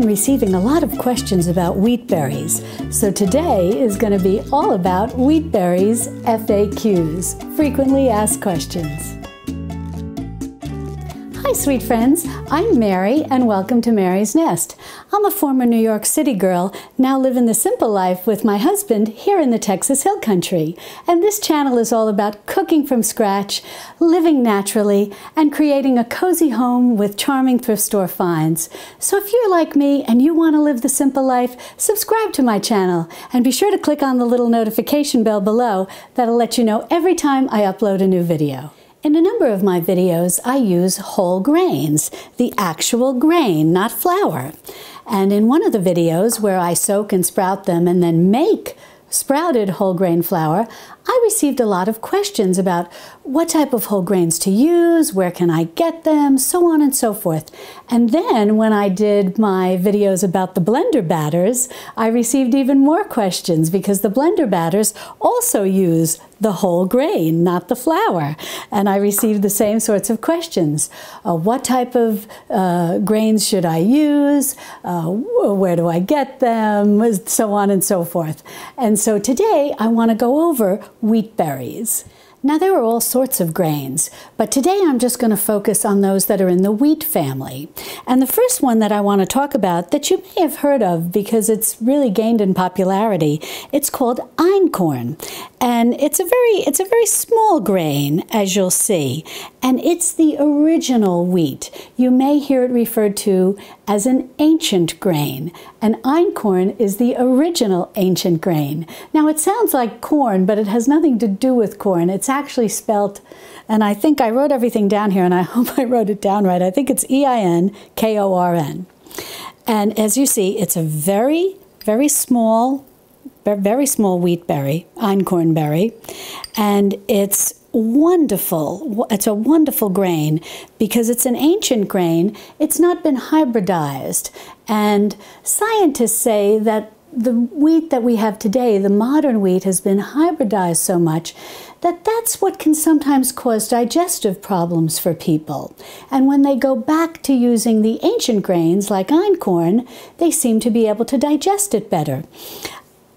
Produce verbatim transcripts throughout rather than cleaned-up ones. been receiving a lot of questions about wheat berries, so today is going to be all about wheat berries F A Qs, frequently asked questions. Hi sweet friends, I'm Mary and welcome to Mary's Nest. I'm a former New York City girl, now living the simple life with my husband here in the Texas Hill Country. And this channel is all about cooking from scratch, living naturally, and creating a cozy home with charming thrift store finds. So if you're like me and you want to live the simple life, subscribe to my channel and be sure to click on the little notification bell below. That'll let you know every time I upload a new video. In a number of my videos, I use whole grains, the actual grain, not flour. And in one of the videos where I soak and sprout them and then make sprouted whole grain flour, I received a lot of questions about what type of whole grains to use, where can I get them, so on and so forth. And then when I did my videos about the blender batters, I received even more questions because the blender batters also use the whole grain, not the flour. And I received the same sorts of questions. Uh, what type of uh, grains should I use? Uh, where do I get them? So on and so forth. And so today I want to go over wheat berries. Now there are all sorts of grains, but today I'm just going to focus on those that are in the wheat family. And the first one that I want to talk about that you may have heard of because it's really gained in popularity, it's called einkorn. And it's a very, it's a very small grain, as you'll see, and it's the original wheat. You may hear it referred to as an ancient grain, and einkorn is the original ancient grain. Now it sounds like corn, but it has nothing to do with corn. It's actually spelt, and I think I wrote everything down here, and I hope I wrote it down right. I think it's E I N K O R N. And as you see, it's a very, very small very small wheat berry, einkorn berry, and it's wonderful. It's a wonderful grain because it's an ancient grain. It's not been hybridized, and scientists say that the wheat that we have today, the modern wheat, has been hybridized so much that that's what can sometimes cause digestive problems for people. And when they go back to using the ancient grains like einkorn, they seem to be able to digest it better.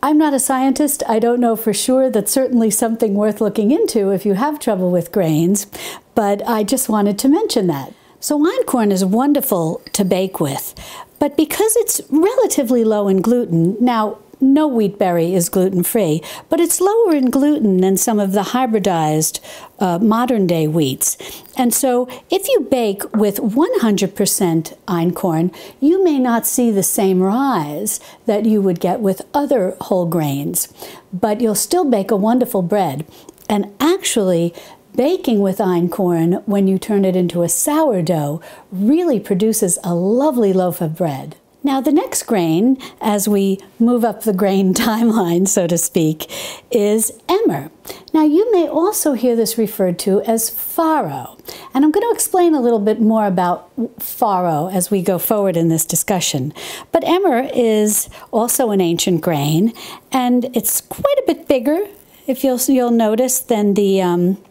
I'm not a scientist, I don't know for sure. That's certainly something worth looking into if you have trouble with grains, but I just wanted to mention that. So einkorn is wonderful to bake with, but because it's relatively low in gluten, now no wheat berry is gluten-free, but it's lower in gluten than some of the hybridized uh, modern-day wheats. And so if you bake with one hundred percent einkorn, you may not see the same rise that you would get with other whole grains, but you'll still bake a wonderful bread. And actually, baking with einkorn, when you turn it into a sourdough, really produces a lovely loaf of bread. Now the next grain, as we move up the grain timeline, so to speak, is emmer. Now you may also hear this referred to as farro, and I'm going to explain a little bit more about farro as we go forward in this discussion. But emmer is also an ancient grain, and it's quite a bit bigger, if you'll, you'll notice, than the um,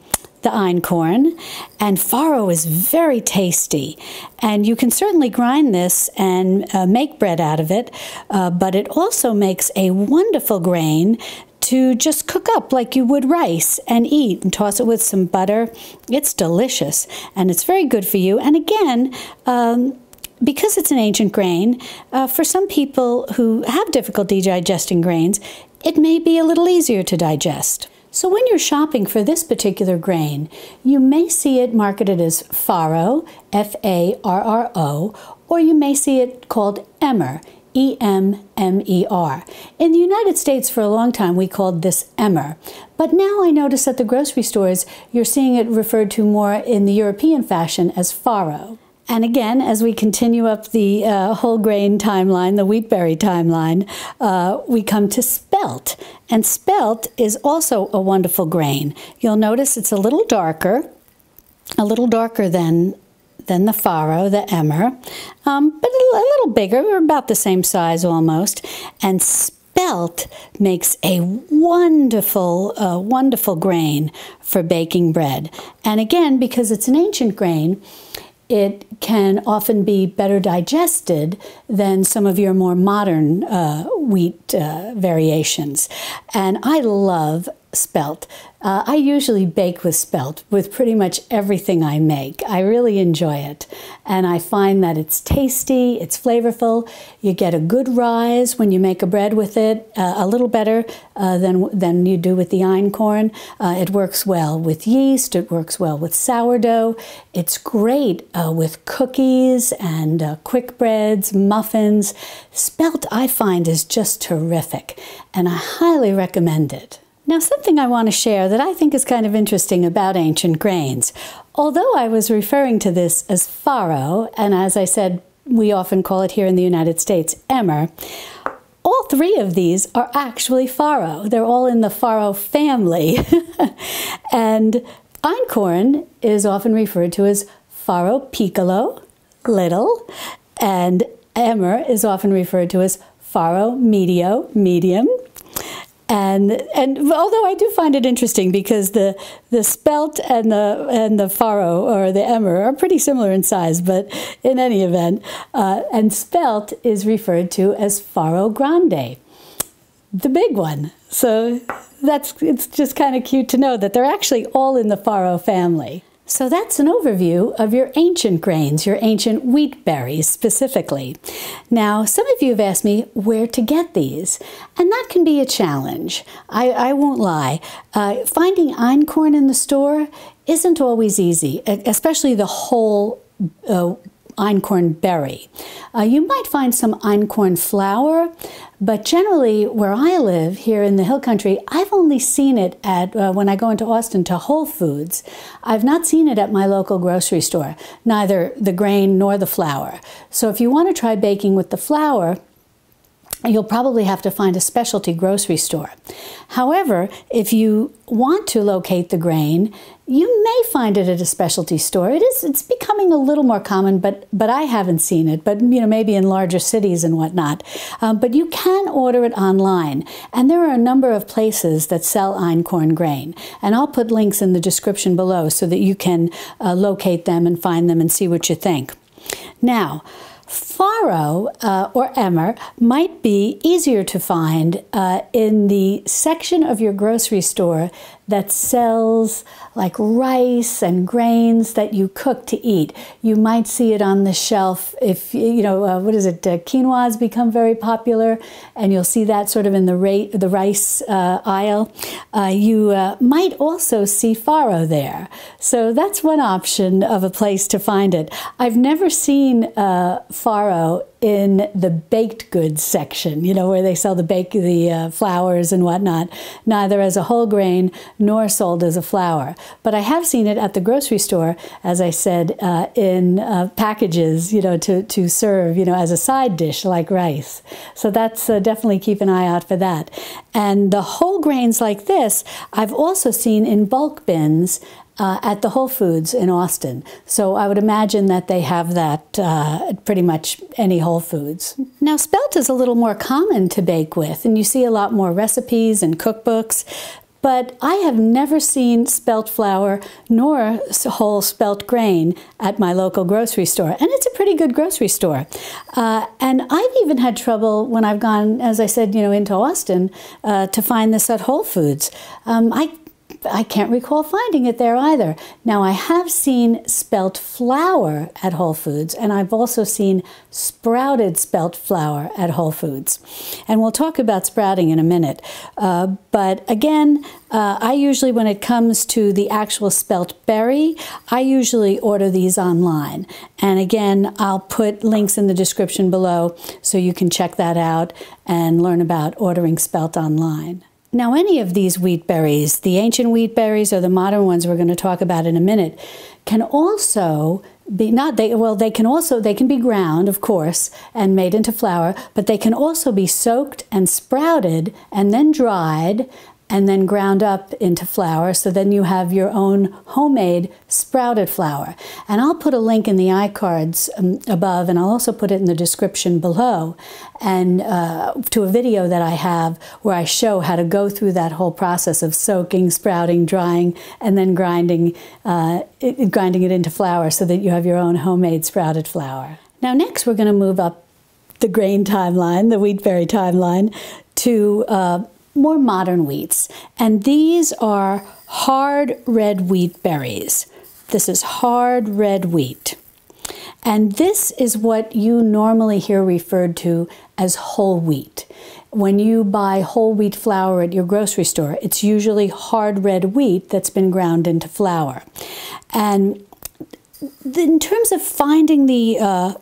the einkorn, and farro is very tasty, and you can certainly grind this and uh, make bread out of it, uh, but it also makes a wonderful grain to just cook up like you would rice and eat and toss it with some butter. It's delicious and it's very good for you, and again, um, because it's an ancient grain, uh, for some people who have difficulty digesting grains, it may be a little easier to digest. So when you're shopping for this particular grain, you may see it marketed as farro, F A R R O, or you may see it called emmer, E M M E R. In the United States for a long time we called this emmer, but now I notice at the grocery stores you're seeing it referred to more in the European fashion as farro. And again, as we continue up the uh, whole grain timeline, the wheat berry timeline, uh, we come to spelt. And spelt is also a wonderful grain. You'll notice it's a little darker, a little darker than, than the farro, the emmer, um, but a little bigger, we're about the same size almost. And spelt makes a wonderful, uh, wonderful grain for baking bread. And again, because it's an ancient grain, it can often be better digested than some of your more modern uh, wheat uh, variations. And I love spelt. Uh, I usually bake with spelt with pretty much everything I make. I really enjoy it. And I find that it's tasty, it's flavorful. You get a good rise when you make a bread with it, uh, a little better uh, than, than you do with the einkorn. Uh, it works well with yeast, it works well with sourdough. It's great uh, with cookies and uh, quick breads, muffins. Spelt, I find, is just terrific, and I highly recommend it. Now, something I want to share that I think is kind of interesting about ancient grains. Although I was referring to this as farro, and as I said, we often call it here in the United States, emmer, all three of these are actually farro. They're all in the farro family. And einkorn is often referred to as farro piccolo, little, and emmer is often referred to as farro medio, medium. And, and although I do find it interesting because the, the spelt and the, and the farro or the emmer are pretty similar in size, but in any event, uh, and spelt is referred to as farro grande, the big one. So that's, it's just kind of cute to know that they're actually all in the farro family. So that's an overview of your ancient grains, your ancient wheat berries specifically. Now, some of you have asked me where to get these, and that can be a challenge. I, I won't lie. Uh, finding einkorn in the store isn't always easy, especially the whole uh, einkorn berry. Uh, you might find some einkorn flour, but generally where I live here in the Hill Country, I've only seen it at, uh, when I go into Austin to Whole Foods. I've not seen it at my local grocery store, neither the grain nor the flour. So if you want to try baking with the flour, you'll probably have to find a specialty grocery store. However, if you want to locate the grain, you may find it at a specialty store. It is, it's becoming a little more common, but, but I haven't seen it, but you know, maybe in larger cities and whatnot. Um, but you can order it online. And there are a number of places that sell einkorn grain. And I'll put links in the description below so that you can uh, locate them and find them and see what you think. Now, farro uh, or emmer might be easier to find uh, in the section of your grocery store that sells like rice and grains that you cook to eat. You might see it on the shelf if, you know, uh, what is it, uh, quinoa has become very popular, and you'll see that sort of in the, ra the rice uh, aisle. Uh, you uh, might also see farro there. So that's one option of a place to find it. I've never seen uh, farro in the baked goods section, you know, where they sell the bake, the uh, flours and whatnot, neither as a whole grain nor sold as a flour. But I have seen it at the grocery store, as I said, uh, in uh, packages, you know, to, to serve, you know, as a side dish like rice. So that's uh, definitely keep an eye out for that. And the whole grains like this, I've also seen in bulk bins Uh, at the Whole Foods in Austin. So I would imagine that they have that uh, at pretty much any Whole Foods. Now, spelt is a little more common to bake with, and you see a lot more recipes and cookbooks, but I have never seen spelt flour nor whole spelt grain at my local grocery store, and it's a pretty good grocery store. Uh, and I've even had trouble when I've gone, as I said, you know, into Austin uh, to find this at Whole Foods. Um, I I can't recall finding it there either. Now, I have seen spelt flour at Whole Foods, and I've also seen sprouted spelt flour at Whole Foods. And we'll talk about sprouting in a minute. Uh, but again, uh, I usually, when it comes to the actual spelt berry, I usually order these online. And again, I'll put links in the description below so you can check that out and learn about ordering spelt online. Now, any of these wheat berries, the ancient wheat berries or the modern ones we're going to talk about in a minute, can also be not they well they can also they can be ground, of course, and made into flour, but they can also be soaked and sprouted and then dried and then ground up into flour. So then you have your own homemade sprouted flour. And I'll put a link in the iCards um, above, and I'll also put it in the description below, and uh, to a video that I have where I show how to go through that whole process of soaking, sprouting, drying, and then grinding, uh, it, grinding it into flour so that you have your own homemade sprouted flour. Now next we're going to move up the grain timeline, the wheat berry timeline, to uh, more modern wheats. And these are hard red wheat berries. This is hard red wheat. And this is what you normally hear referred to as whole wheat. When you buy whole wheat flour at your grocery store, it's usually hard red wheat that's been ground into flour. And in terms of finding the uh,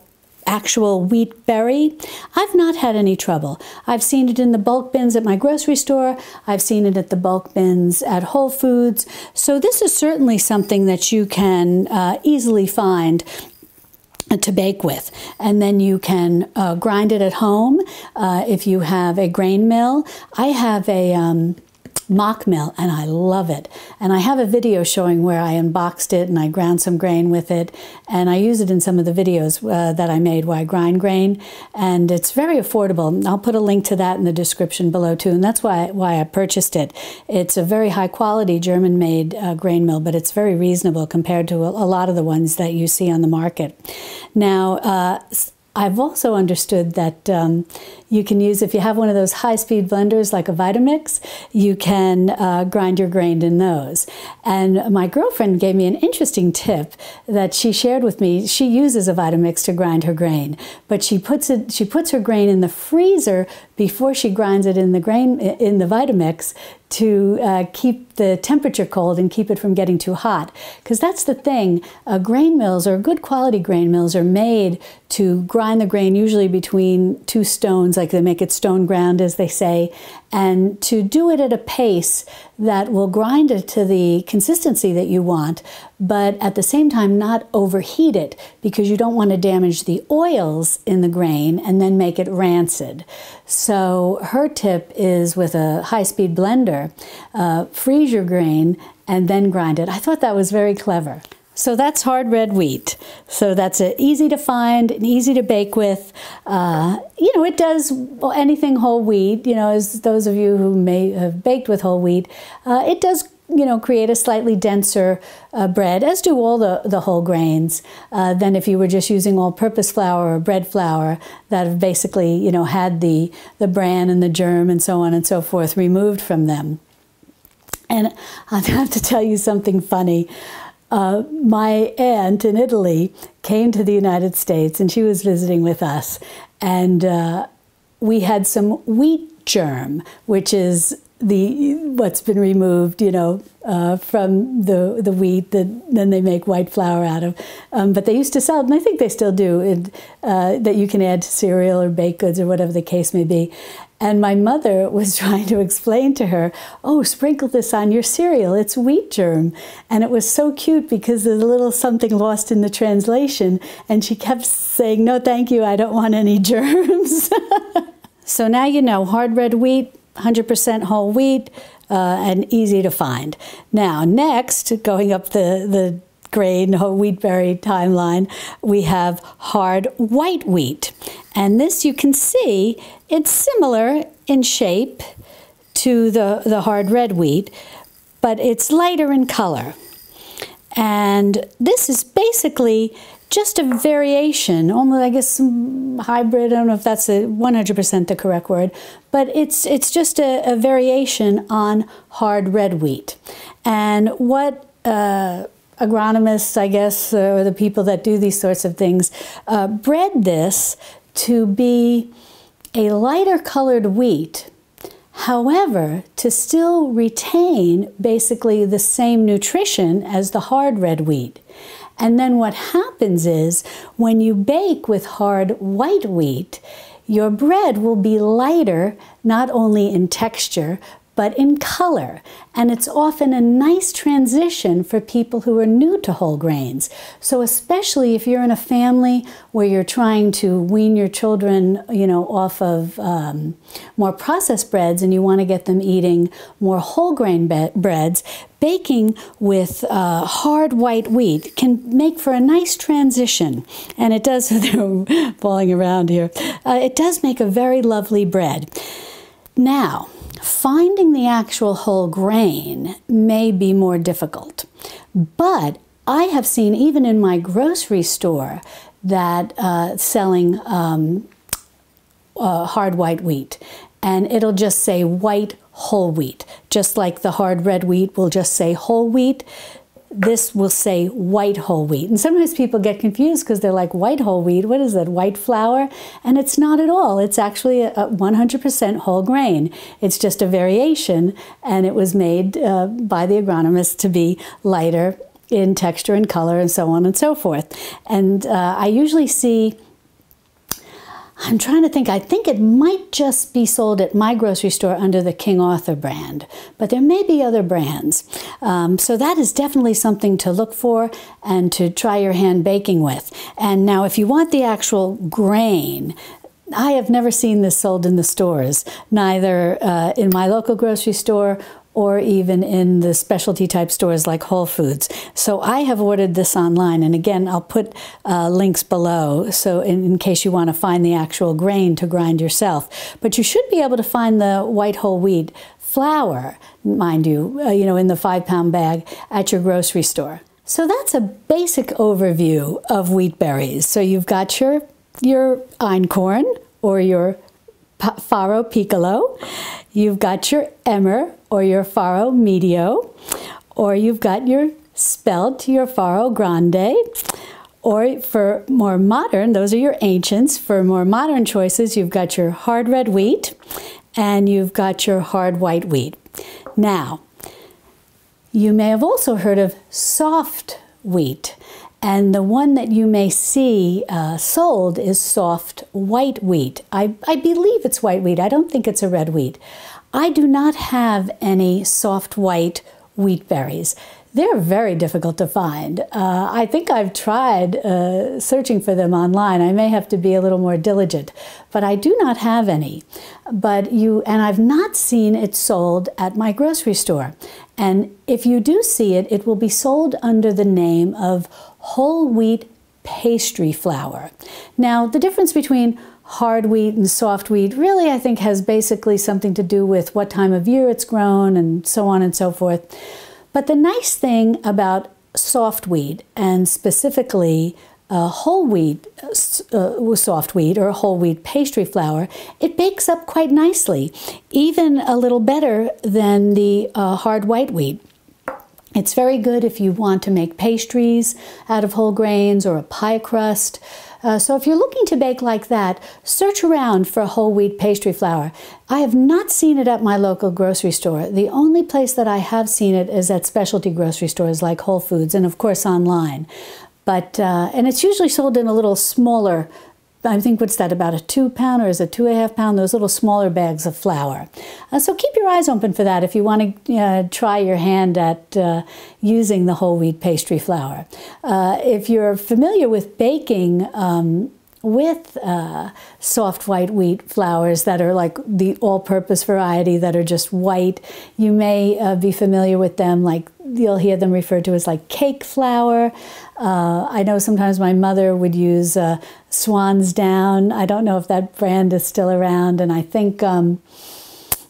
actual wheat berry, I've not had any trouble. I've seen it in the bulk bins at my grocery store. I've seen it at the bulk bins at Whole Foods. So this is certainly something that you can uh, easily find to bake with. And then you can uh, grind it at home uh, if you have a grain mill. I have a um, Mockmill, and I love it. And I have a video showing where I unboxed it and I ground some grain with it, and I use it in some of the videos uh, that I made where I grind grain, and it's very affordable. I'll put a link to that in the description below too, and that's why, why I purchased it. It's a very high quality German-made uh, grain mill, but it's very reasonable compared to a, a lot of the ones that you see on the market. Now, uh, I've also understood that um, you can use, if you have one of those high-speed blenders like a Vitamix, you can uh, grind your grain in those. And my girlfriend gave me an interesting tip that she shared with me. She uses a Vitamix to grind her grain, but she puts it, she puts her grain in the freezer before she grinds it in the grain in the Vitamix to uh, keep the temperature cold and keep it from getting too hot. Because that's the thing, uh, grain mills, or good quality grain mills, are made to grind the grain usually between two stones, like they make it stone ground, as they say, and to do it at a pace that will grind it to the consistency that you want, but at the same time not overheat it, because you don't want to damage the oils in the grain and then make it rancid. So her tip is, with a high-speed blender, uh, freeze your grain and then grind it. I thought that was very clever. So that's hard red wheat. So that's uh, easy to find and easy to bake with. Uh, you know, it does anything whole wheat, you know, as those of you who may have baked with whole wheat, uh, it does, you know, create a slightly denser uh, bread, as do all the, the whole grains, uh, than if you were just using all-purpose flour or bread flour that have basically, you know, had the, the bran and the germ and so on and so forth removed from them. And I have to tell you something funny. Uh, my aunt in Italy came to the United States, and she was visiting with us, and uh, we had some wheat germ, which is the what's been removed, you know, uh, from the the wheat that then they make white flour out of. Um, but they used to sell it, and I think they still do, it, uh, that you can add to cereal or baked goods or whatever the case may be. And my mother was trying to explain to her, oh, sprinkle this on your cereal, it's wheat germ. And it was so cute because there's a little something lost in the translation. And she kept saying, no, thank you, I don't want any germs. So now you know, hard red wheat, one hundred percent whole wheat, uh, and easy to find. Now, next, going up the, the grain, whole wheat berry timeline, we have hard white wheat. And this, you can see, it's similar in shape to the, the hard red wheat, but it's lighter in color. And this is basically just a variation, almost, I guess, hybrid. I don't know if that's a one hundred percent the correct word, but it's, it's just a, a variation on hard red wheat. And what uh, agronomists, I guess, or the people that do these sorts of things, uh, bred this to be a lighter colored wheat, however, to still retain basically the same nutrition as the hard red wheat. And then what happens is, when you bake with hard white wheat, your bread will be lighter, not only in texture, but in color, and it's often a nice transition for people who are new to whole grains. So especially if you're in a family where you're trying to wean your children, you know, off of um, more processed breads, and you want to get them eating more whole grain breads, baking with uh, hard white wheat can make for a nice transition, and it does, they're falling around here, uh, it does make a very lovely bread. Now, finding the actual whole grain may be more difficult, but I have seen even in my grocery store that uh, selling um, uh, hard white wheat, and it'll just say white whole wheat, just like the hard red wheat will just say whole wheat. This will say white whole wheat. And sometimes people get confused because they're like, white whole wheat, what is that, white flour? And it's not at all. It's actually a one hundred percent whole grain. It's just a variation, and it was made uh, by the agronomist to be lighter in texture and color and so on and so forth. And uh, I usually see, I'm trying to think, I think it might just be sold at my grocery store under the King Arthur brand, but there may be other brands. Um, so that is definitely something to look for and to try your hand baking with. And now if you want the actual grain, I have never seen this sold in the stores, neither uh, in my local grocery store or even in the specialty type stores like Whole Foods. So I have ordered this online, and again, I'll put uh, links below so in, in case you want to find the actual grain to grind yourself. But you should be able to find the white whole wheat flour, mind you, uh, you know, in the five pound bag at your grocery store. So that's a basic overview of wheat berries. So you've got your, your einkorn or your farro piccolo, you've got your emmer or your farro medio, or you've got your spelt, your farro grande, or for more modern, those are your ancients. For more modern choices, you've got your hard red wheat and you've got your hard white wheat. Now, you may have also heard of soft wheat, and the one that you may see uh, sold is soft white wheat. I, I believe it's white wheat. I don't think it's a red wheat. I do not have any soft white wheat berries. They're very difficult to find. Uh, I think I've tried uh, searching for them online. I may have to be a little more diligent, but I do not have any. But you, and I've not seen it sold at my grocery store. And if you do see it, it will be sold under the name of whole wheat pastry flour. Now, the difference between hard wheat and soft wheat really, I think, has basically something to do with what time of year it's grown and so on and so forth. But the nice thing about soft wheat, and specifically uh, whole wheat uh, soft wheat or whole wheat pastry flour, it bakes up quite nicely, even a little better than the uh, hard white wheat. It's very good if you want to make pastries out of whole grains or a pie crust. Uh, so if you're looking to bake like that, search around for whole wheat pastry flour. I have not seen it at my local grocery store. The only place that I have seen it is at specialty grocery stores like Whole Foods and, of course, online. But uh, and it's usually sold in a little smaller, I think, what's that, about a two pound or is it two and a half pound, those little smaller bags of flour. Uh, so keep your eyes open for that if you want to uh, try your hand at uh, using the whole wheat pastry flour. Uh, if you're familiar with baking um, with uh, soft white wheat flours that are like the all-purpose variety that are just white, you may uh, be familiar with them, like you'll hear them referred to as like cake flour. Uh, I know sometimes my mother would use uh, Swan's Down. I don't know if that brand is still around, and I think, um,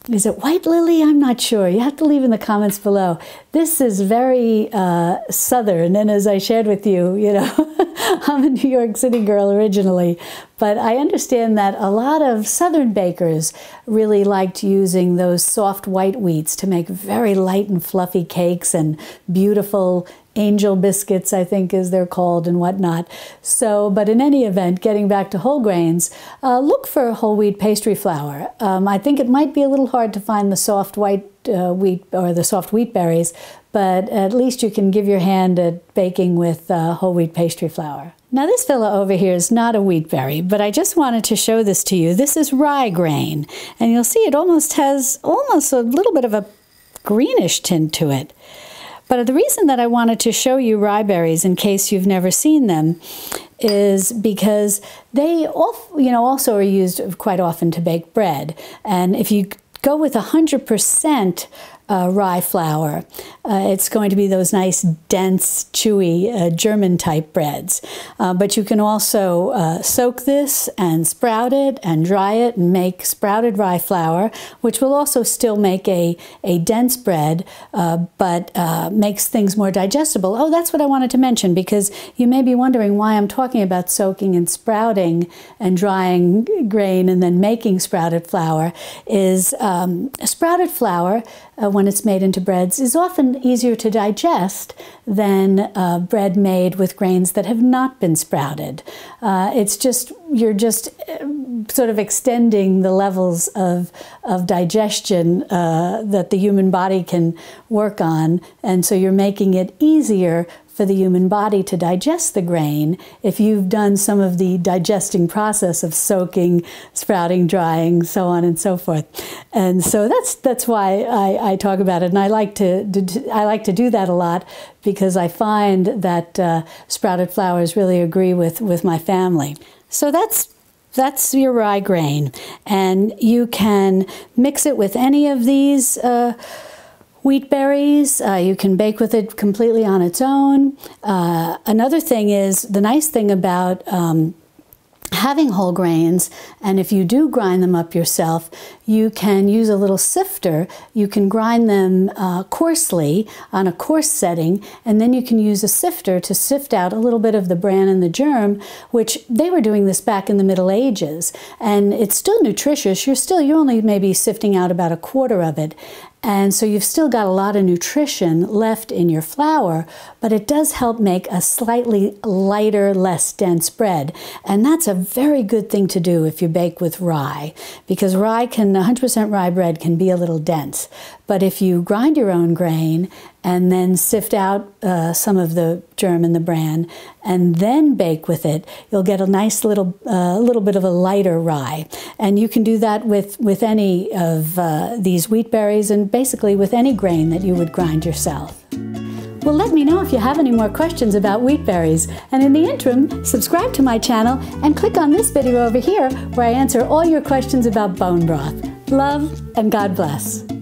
is it White Lily? I'm not sure. You have to leave in the comments below. This is very uh, Southern, and as I shared with you, you know, I'm a New York City girl originally, but I understand that a lot of Southern bakers really liked using those soft white wheats to make very light and fluffy cakes and beautiful angel biscuits, I think, as they're called, and whatnot. So, but in any event, getting back to whole grains, uh, look for whole wheat pastry flour. Um, I think it might be a little hard to find the soft white uh, wheat or the soft wheat berries, but at least you can give your hand at baking with uh, whole wheat pastry flour. Now this fella over here is not a wheat berry, but I just wanted to show this to you. This is rye grain, and you'll see it almost has almost a little bit of a greenish tint to it. But the reason that I wanted to show you rye berries, in case you've never seen them, is because they all, you know, also are used quite often to bake bread. And if you go with one hundred percent uh, rye flour, uh, it's going to be those nice, dense, chewy uh, German-type breads. Uh, but you can also uh, soak this and sprout it and dry it and make sprouted rye flour, which will also still make a, a dense bread, uh, but uh, makes things more digestible. Oh, that's what I wanted to mention, because you may be wondering why I'm talking about soaking and sprouting and drying grain and then making sprouted flour. Is um, sprouted flour, uh, when it's made into breads, is often easier to digest than uh, bread made with grains that have not been sprouted. Uh, it's just, you're just sort of extending the levels of, of digestion uh, that the human body can work on, and so you're making it easier for the human body to digest the grain if you've done some of the digesting process of soaking, sprouting, drying, so on and so forth. And so that's that's why I, I talk about it, and I like to, to I like to do that a lot, because I find that uh, sprouted flours really agree with with my family. So that's that's your rye grain, and you can mix it with any of these Uh, wheat berries. Uh, you can bake with it completely on its own. Uh, another thing is, the nice thing about um, having whole grains, and if you do grind them up yourself, you can use a little sifter. You can grind them uh, coarsely on a coarse setting, and then you can use a sifter to sift out a little bit of the bran and the germ, which they were doing this back in the Middle Ages. And it's still nutritious. You're still, you're only maybe sifting out about a quarter of it. And so you've still got a lot of nutrition left in your flour, but it does help make a slightly lighter, less dense bread. And that's a very good thing to do if you bake with rye, because rye can, one hundred percent rye bread can be a little dense. But if you grind your own grain and then sift out uh, some of the germ and the bran, and then bake with it, you'll get a nice little uh, little bit of a lighter rye. And you can do that with, with any of uh, these wheat berries, and basically with any grain that you would grind yourself. Well, let me know if you have any more questions about wheat berries, and in the interim, subscribe to my channel and click on this video over here, where I answer all your questions about bone broth. Love, and God bless.